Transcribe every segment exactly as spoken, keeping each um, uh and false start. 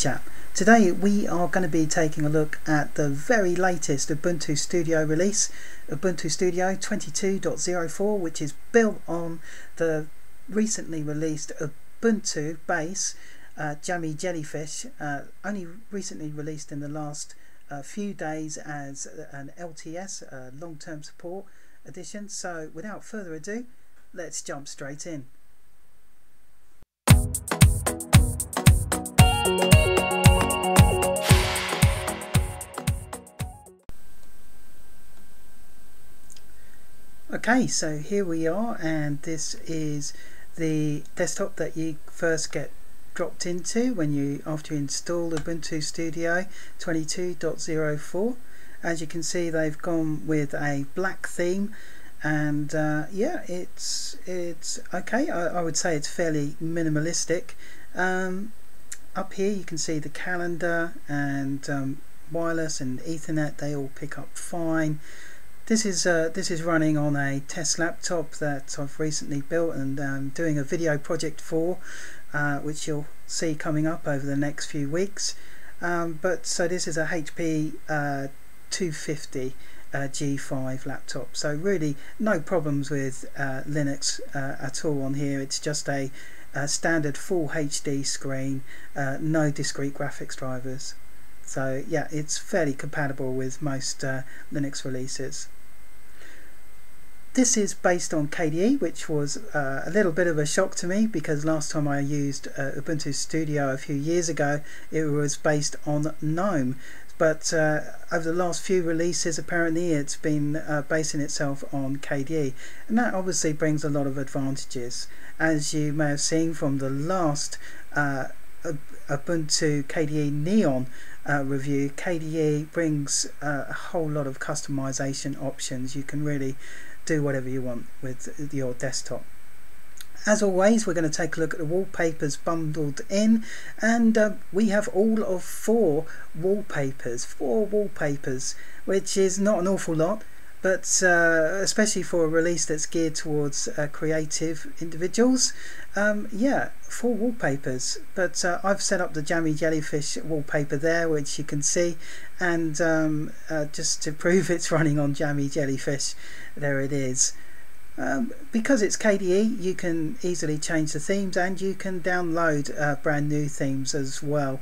chap. Today we are going to be taking a look at the very latest Ubuntu Studio release, Ubuntu Studio twenty-two point oh four, which is built on the recently released Ubuntu base uh, Jammy Jellyfish, uh, only recently released in the last uh, few days as an L T S, uh, long-term support edition. So without further ado, let's jump straight in. Okay, so here we are, and this is the desktop that you first get dropped into when you after you install Ubuntu Studio twenty-two point oh four. As you can see, they've gone with a black theme, and uh, yeah, it's it's okay. I, I would say it's fairly minimalistic. Um, up here, you can see the calendar and um, wireless and Ethernet. They all pick up fine. This is uh, this is running on a test laptop that I've recently built and um, doing a video project for, uh, which you'll see coming up over the next few weeks. Um, but so this is a H P uh, two fifty uh, G five laptop. So really no problems with uh, Linux uh, at all on here. It's just a, a standard full H D screen, uh, no discrete graphics drivers. So yeah, it's fairly compatible with most uh, Linux releases. This is based on K D E, which was uh, a little bit of a shock to me, because last time I used uh, Ubuntu Studio a few years ago, it was based on GNOME. But uh, over the last few releases, apparently it's been uh, basing itself on K D E. And that obviously brings a lot of advantages. As you may have seen from the last uh, Ubuntu K D E Neon Uh, review, K D E brings uh, a whole lot of customization options. You can really do whatever you want with your desktop. As always, we're going to take a look at the wallpapers bundled in, and uh, we have all of four wallpapers, four wallpapers, which is not an awful lot, but uh, especially for a release that's geared towards uh, creative individuals. Um, yeah, four wallpapers, but uh, I've set up the Jammy Jellyfish wallpaper there, which you can see, and um, uh, just to prove it's running on Jammy Jellyfish, there it is. Um, because it's K D E, you can easily change the themes, and you can download uh, brand new themes as well.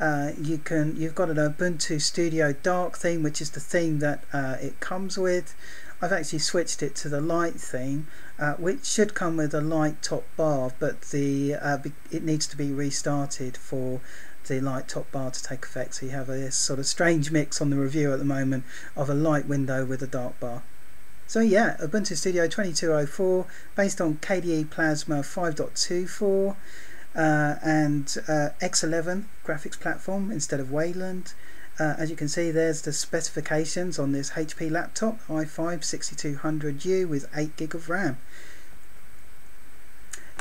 Uh, you can, you've got an Ubuntu Studio dark theme, which is the theme that uh, it comes with. I've actually switched it to the light theme, uh, which should come with a light top bar, but the uh, it needs to be restarted for the light top bar to take effect. So you have a sort of strange mix on the review at the moment of a light window with a dark bar. So yeah, Ubuntu Studio twenty-two point oh four, based on K D E Plasma five point two four. Uh, and uh, X eleven graphics platform instead of Wayland. Uh, as you can see, there's the specifications on this H P laptop, i five sixty-two hundred U with eight gig of RAM.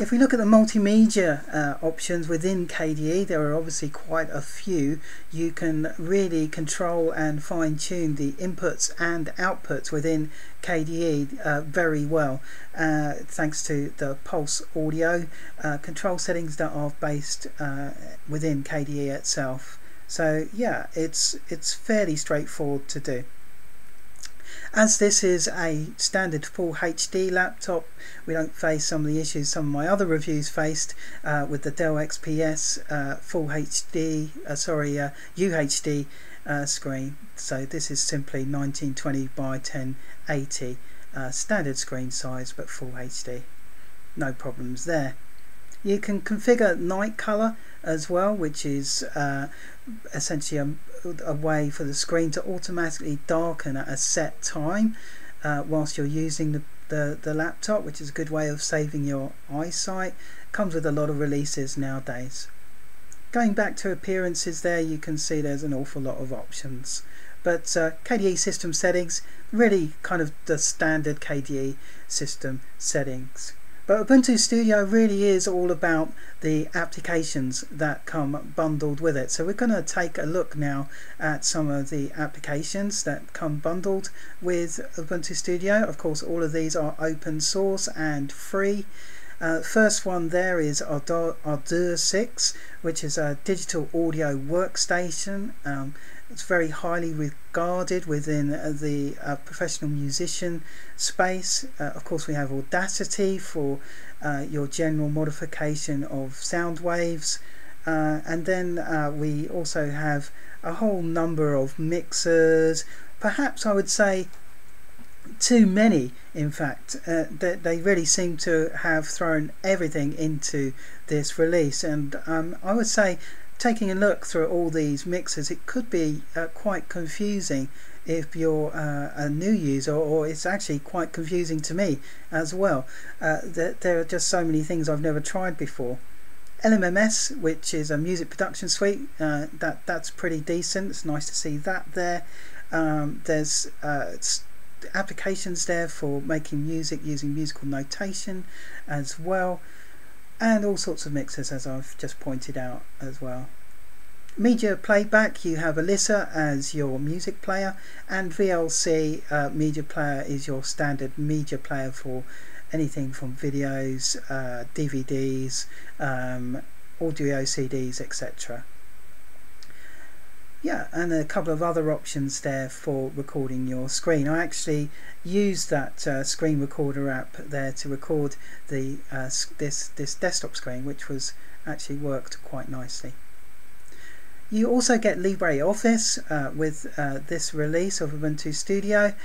If we look at the multimedia uh, options within K D E, there are obviously quite a few. You can really control and fine-tune the inputs and outputs within K D E uh, very well, uh, thanks to the Pulse Audio uh, control settings that are based uh, within K D E itself. So yeah, it's it's fairly straightforward to do. As this is a standard full H D laptop, we don't face some of the issues some of my other reviews faced uh, with the Dell X P S uh, full H D, uh, sorry, uh, U H D uh, screen. So this is simply nineteen twenty by ten eighty, uh, standard screen size but full H D. No problems there. You can configure night colour as well, which is uh, essentially a a way for the screen to automatically darken at a set time uh, whilst you're using the, the, the laptop, which is a good way of saving your eyesight. Comes with a lot of releases nowadays. Going back to appearances there, you can see there's an awful lot of options. But uh, K D E system settings, really kind of the standard K D E system settings. But Ubuntu Studio really is all about the applications that come bundled with it. So we're going to take a look now at some of the applications that come bundled with Ubuntu Studio. Of course, all of these are open source and free. Uh, first one there is Ardour, Ardour six, which is a digital audio workstation. Um, it's very highly regarded within the uh, professional musician space. Uh, of course, we have Audacity for uh, your general modification of sound waves. Uh, and then uh, we also have a whole number of mixers, perhaps I would say too many, in fact. Uh, they, they really seem to have thrown everything into this release, and um, I would say taking a look through all these mixers, it could be uh, quite confusing if you're uh, a new user, or it's actually quite confusing to me as well. Uh, that there are just so many things I've never tried before. L M M S, which is a music production suite, uh, that that's pretty decent. It's nice to see that there. Um, there's uh, applications there for making music using musical notation as well, and all sorts of mixers, as I've just pointed out as well. Media playback, you have Elisa as your music player, and V L C uh, media player is your standard media player for anything from videos, uh, D V Ds, um, audio C Ds, et cetera. Yeah, and a couple of other options there for recording your screen. I actually used that uh, screen recorder app there to record the uh, this this desktop screen, which was actually worked quite nicely. You also get LibreOffice uh, with uh, this release of Ubuntu Studio.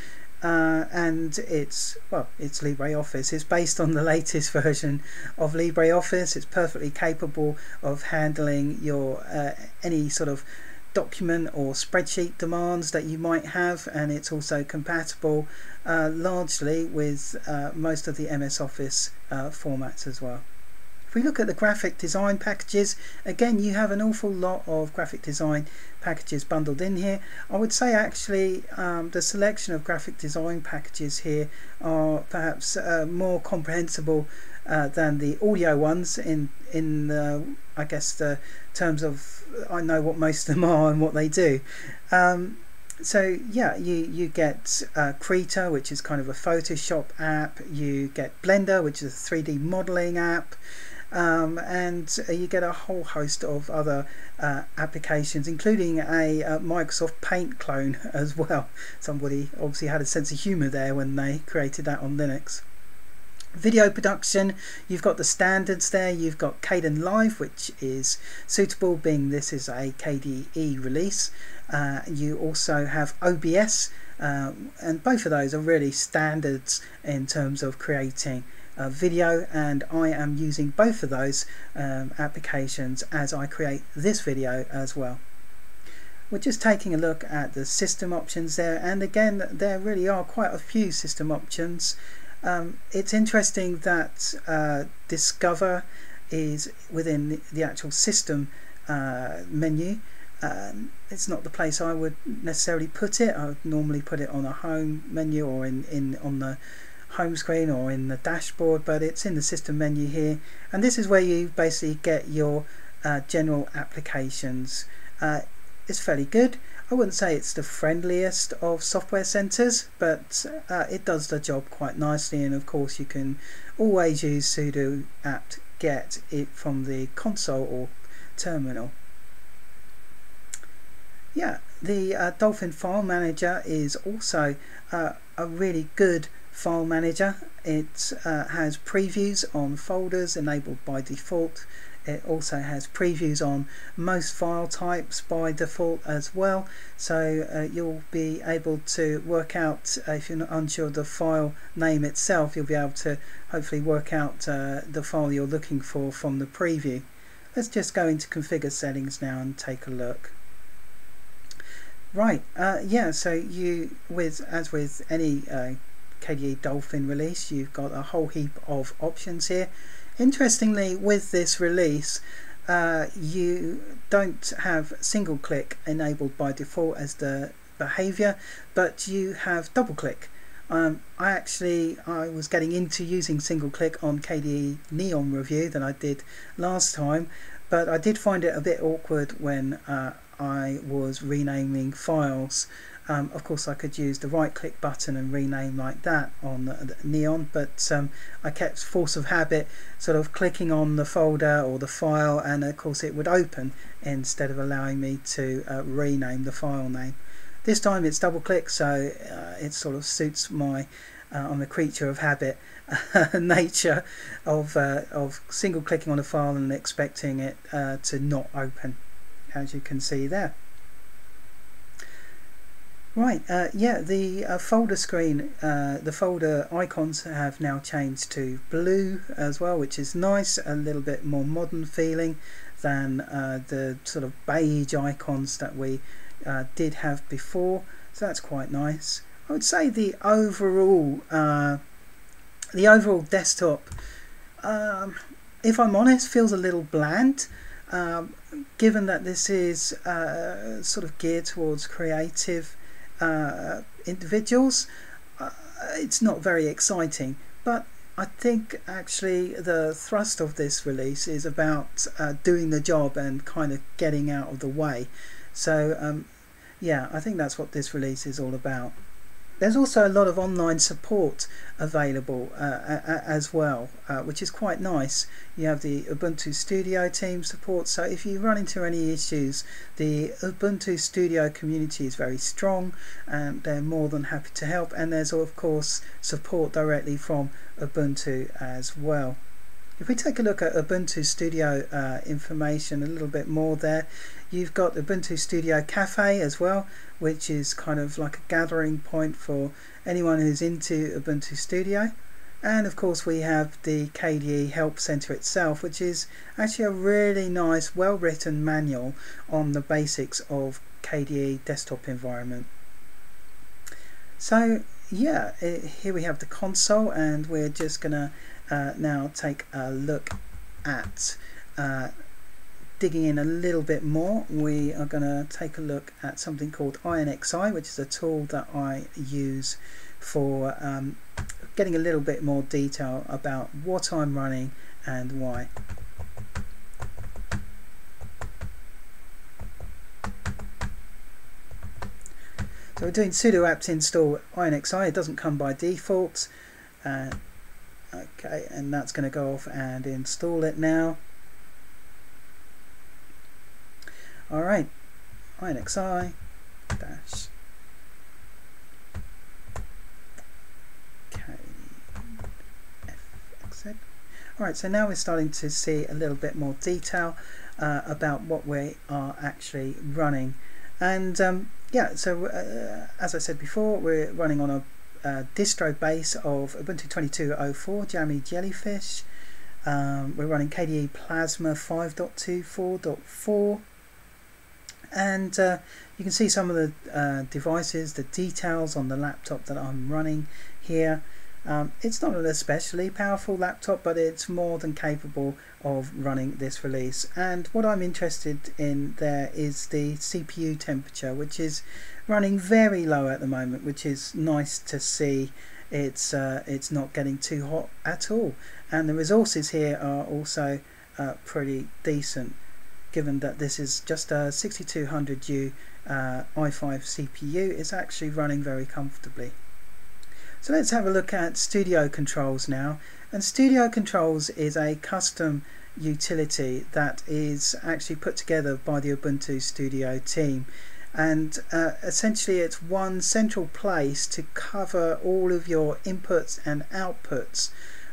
Uh, and it's, well, it's LibreOffice. It's based on the latest version of LibreOffice. It's perfectly capable of handling your uh, any sort of document or spreadsheet demands that you might have, and it's also compatible uh, largely with uh, most of the M S Office uh, formats as well. If we look at the graphic design packages, again you have an awful lot of graphic design packages bundled in here. I would say actually um, the selection of graphic design packages here are perhaps uh, more comprehensible uh, than the audio ones in in the, I guess, the terms of I know what most of them are and what they do. Um, So yeah, you, you get uh, Krita, which is kind of a Photoshop app, you get Blender, which is a three D modeling app, um, and you get a whole host of other uh, applications, including a, a Microsoft Paint clone as well. Somebody obviously had a sense of humour there when they created that on Linux. Video production, you've got the standards there, you've got Kdenlive, which is suitable, being this is a K D E release. Uh, you also have O B S, uh, and both of those are really standards in terms of creating a video, and I am using both of those um, applications as I create this video as well. We're just taking a look at the system options there, and again there really are quite a few system options. Um, it's interesting that uh, Discover is within the, the actual system uh, menu. Um, it's not the place I would necessarily put it. I would normally put it on a home menu, or in, in on the home screen, or in the dashboard, but it's in the system menu here, and this is where you basically get your uh, general applications. Uh, it's fairly good. I wouldn't say it's the friendliest of software centers, but uh, it does the job quite nicely, and of course you can always use sudo apt get it from the console or terminal. Yeah, the uh, Dolphin file manager is also uh, a really good file manager. It uh, has previews on folders enabled by default. It also has previews on most file types by default as well, so uh, you'll be able to work out, uh, if you're not unsure of the file name itself, you'll be able to hopefully work out uh, the file you're looking for from the preview. Let's just go into configure settings now and take a look. Right, uh, yeah, so you, with as with any uh, K D E Dolphin release, you've got a whole heap of options here. Interestingly, with this release, uh, you don't have single click enabled by default as the behavior, but you have double click. Um, I actually I was getting into using single click on K D E Neon review that I did last time, but I did find it a bit awkward when uh, I was renaming files Um, of course I could use the right click button and rename like that on the, the Neon, but um, I kept force of habit sort of clicking on the folder or the file, and of course it would open instead of allowing me to uh, rename the file name. This time it's double click, so uh, it sort of suits my uh, I'm a creature of habit nature of, uh, of single clicking on a file and expecting it uh, to not open, as you can see there. Right, uh, yeah, the uh, folder screen, uh, the folder icons have now changed to blue as well, which is nice, a little bit more modern feeling than uh, the sort of beige icons that we uh, did have before, so that's quite nice. I would say the overall, uh, the overall desktop, um, if I'm honest, feels a little bland. Um, given that this is uh, sort of geared towards creative uh, individuals, uh, it's not very exciting, but I think actually the thrust of this release is about uh, doing the job and kind of getting out of the way. So um, yeah, I think that's what this release is all about. There's also a lot of online support available uh, as well, uh, which is quite nice. You have the Ubuntu Studio team support, so if you run into any issues, the Ubuntu Studio community is very strong and they're more than happy to help, and there's of course support directly from Ubuntu as well. If we take a look at Ubuntu Studio uh, information a little bit more there, you've got Ubuntu Studio Cafe as well, which is kind of like a gathering point for anyone who's into Ubuntu Studio. And of course we have the K D E Help Center itself, which is actually a really nice, well-written manual on the basics of K D E desktop environment. So yeah, it, here we have the console, and we're just going to Uh, now take a look at uh, digging in a little bit more. We are going to take a look at something called I N X I, which is a tool that I use for um, getting a little bit more detail about what I'm running and why. So we're doing sudo apt install I N X I. It doesn't come by default. Uh, Okay, and that's going to go off and install it now. All right, I N X I dash K F X Z. All right, so now we're starting to see a little bit more detail uh, about what we are actually running. And um, yeah, so uh, as I said before, we're running on a Uh, distro base of Ubuntu twenty-two oh four Jammy Jellyfish. Um, we're running K D E Plasma five point two four point four, and uh, you can see some of the uh, devices, the details on the laptop that I'm running here. Um, it's not an especially powerful laptop, but it's more than capable of running this release. And what I'm interested in there is the C P U temperature, which is running very low at the moment, which is nice to see. It's uh, it's not getting too hot at all, and the resources here are also uh, pretty decent, given that this is just a sixty-two hundred U uh, i five C P U. It's actually running very comfortably. So let's have a look at Studio Controls now. And Studio Controls is a custom utility that is actually put together by the Ubuntu Studio team. And uh, essentially it's one central place to cover all of your inputs and outputs,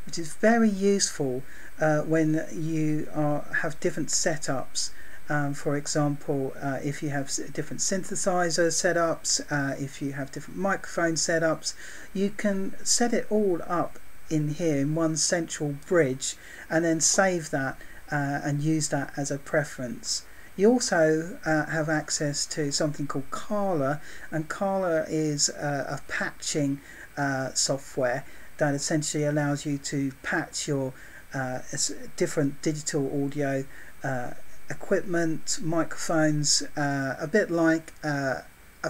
which is very useful uh, when you are, have different setups. Um, for example, uh, if you have different synthesizer setups, uh, if you have different microphone setups, you can set it all up in here in one central bridge, and then save that uh, and use that as a preference. You also uh, have access to something called Carla, and Carla is uh, a patching uh, software that essentially allows you to patch your uh, different digital audio uh, equipment, microphones, uh, a bit like uh,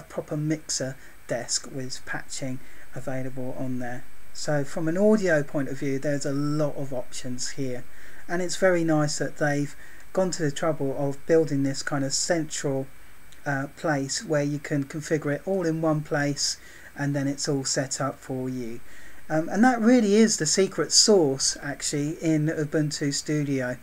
a proper mixer desk with patching available on there. So from an audio point of view, there's a lot of options here, and it's very nice that they've gone to the trouble of building this kind of central uh, place where you can configure it all in one place, and then it's all set up for you. Um, and that really is the secret sauce, actually, in Ubuntu Studio.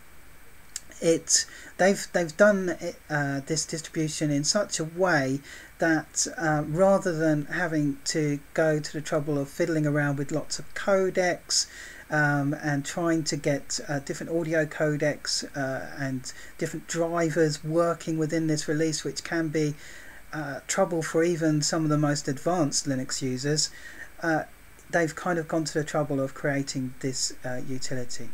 It they've they've done uh, this distribution in such a way that uh, rather than having to go to the trouble of fiddling around with lots of codecs um, and trying to get uh, different audio codecs uh, and different drivers working within this release, which can be uh, trouble for even some of the most advanced Linux users, uh, they've kind of gone to the trouble of creating this uh, utility.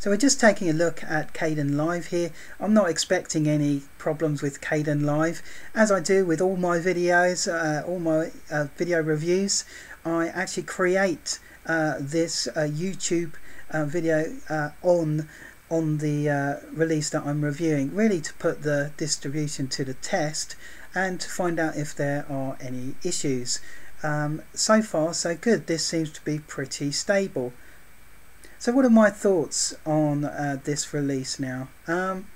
So we're just taking a look at Kdenlive here. I'm not expecting any problems with Kdenlive. As I do with all my videos, uh, all my uh, video reviews, I actually create uh, this uh, YouTube uh, video uh, on, on the uh, release that I'm reviewing, really to put the distribution to the test and to find out if there are any issues. Um, so far, so good. This seems to be pretty stable. So what are my thoughts on uh, this release now? Um,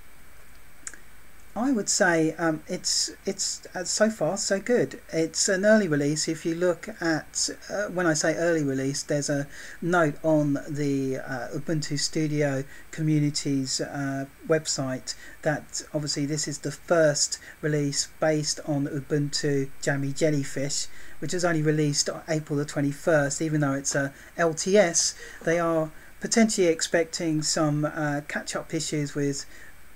I would say um, it's it's uh, so far so good. It's an early release. If you look at, uh, when I say early release, there's a note on the uh, Ubuntu Studio community's uh, website that obviously this is the first release based on Ubuntu Jammy Jellyfish, which was only released on April the twenty-first, even though it's a L T S, they are potentially expecting some uh, catch-up issues with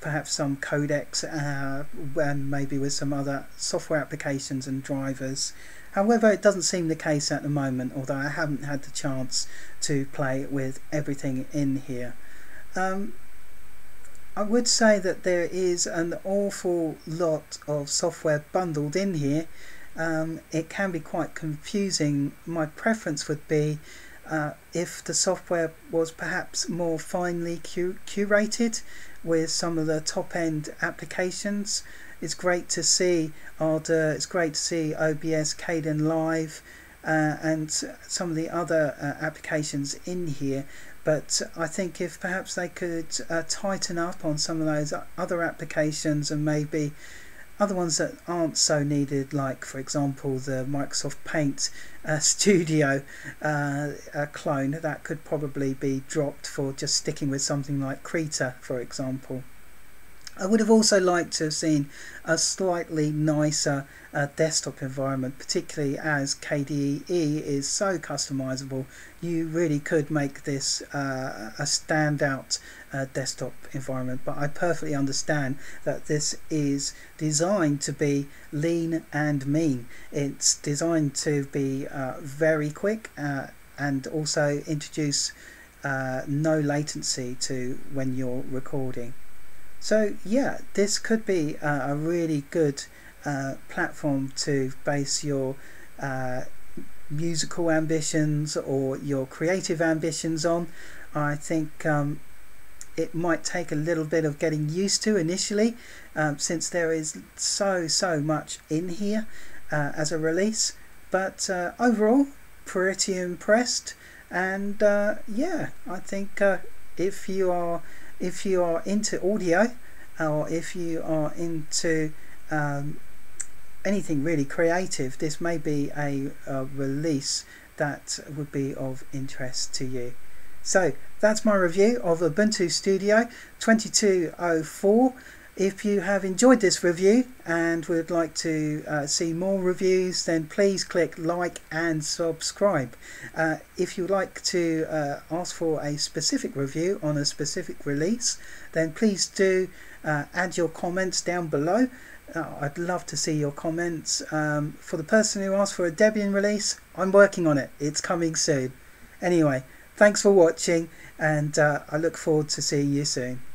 perhaps some codecs uh, and maybe with some other software applications and drivers. However, it doesn't seem the case at the moment, although I haven't had the chance to play with everything in here. Um, I would say that there is an awful lot of software bundled in here. Um, it can be quite confusing. My preference would be Uh, if the software was perhaps more finely cu curated with some of the top-end applications. It's great to see Ardour, it's great to see O B S, Kdenlive uh, and some of the other uh, applications in here, but I think if perhaps they could uh, tighten up on some of those other applications and maybe other ones that aren't so needed, like for example the Microsoft Paint uh, Studio uh, uh, clone, that could probably be dropped for just sticking with something like Krita, for example. I would have also liked to have seen a slightly nicer uh, desktop environment, particularly as K D E is so customizable. You really could make this uh, a standout uh, desktop environment, but I perfectly understand that this is designed to be lean and mean. It's designed to be uh, very quick uh, and also introduce uh, no latency to when you're recording. So yeah, this could be uh, a really good uh, platform to base your uh, musical ambitions or your creative ambitions on. I think um, it might take a little bit of getting used to initially, um, since there is so, so much in here uh, as a release. But uh, overall, pretty impressed. And uh, yeah, I think uh, if you are If you are into audio, or if you are into um, anything really creative, this may be a, a release that would be of interest to you. So that's my review of Ubuntu Studio twenty-two oh four. If you have enjoyed this review and would like to uh, see more reviews, then please click like and subscribe. Uh, if you'd like to uh, ask for a specific review on a specific release, then please do uh, add your comments down below. Uh, I'd love to see your comments. Um, for the person who asked for a Debian release, I'm working on it. It's coming soon. Anyway, thanks for watching, and uh, I look forward to seeing you soon.